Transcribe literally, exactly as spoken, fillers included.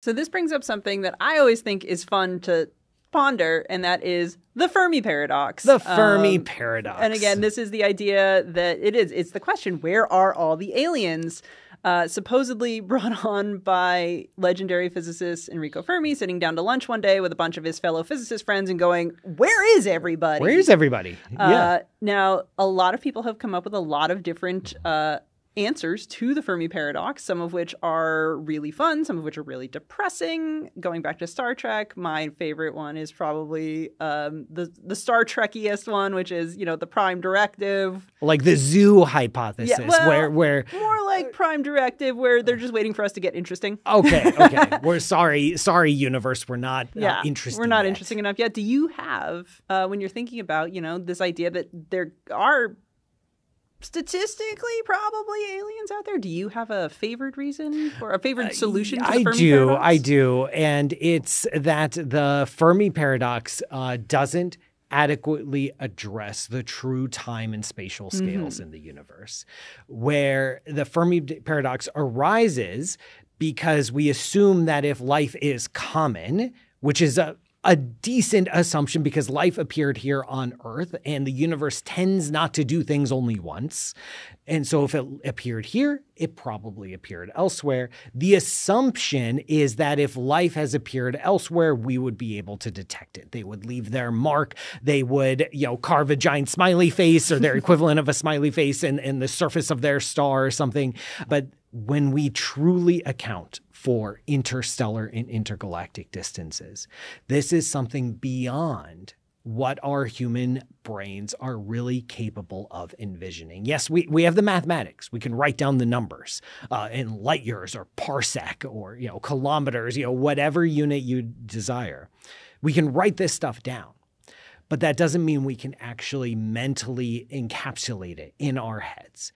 So this brings up something that I always think is fun to ponder, and that is the Fermi paradox. The Fermi um, paradox. And again, this is the idea that it is. It's the question, where are all the aliens? Uh, supposedly brought on by legendary physicist Enrico Fermi, sitting down to lunch one day with a bunch of his fellow physicist friends and going, where is everybody? Where is everybody? Uh, yeah. Now, a lot of people have come up with a lot of different uh, answers to the Fermi paradox, some of which are really fun, some of which are really depressing. Going back to Star Trek, my favorite one is probably um, the, the Star Trek-iest one, which is, you know, the Prime Directive. Like the Zoo Hypothesis, yeah, well, where... where... more like Prime Directive, where they're just waiting for us to get interesting. Okay, okay. We're sorry, sorry, universe. We're not uh, yeah, interesting. We're not yet. interesting enough yet. Do you have, uh, when you're thinking about, you know, this idea that there are statistically probably aliens out there, do you have a favored reason or a favored solution to the Fermi I do, paradox? I do. And it's that the Fermi paradox uh, doesn't adequately address the true time and spatial scales mm-hmm. in the universe, where the Fermi paradox arises because we assume that if life is common, which is a A decent assumption because life appeared here on Earth and the universe tends not to do things only once. And so if it appeared here, it probably appeared elsewhere. The assumption is that if life has appeared elsewhere, we would be able to detect it. They would leave their mark. They would, you know, carve a giant smiley face or their equivalent of a smiley face in, in the surface of their star or something. But when we truly account for interstellar and intergalactic distances, this is something beyond what our human brains are really capable of envisioning. Yes, we, we have the mathematics. We can write down the numbers uh, in light years or parsec or, you know, kilometers, you know, whatever unit you desire. We can write this stuff down. But that doesn't mean we can actually mentally encapsulate it in our heads.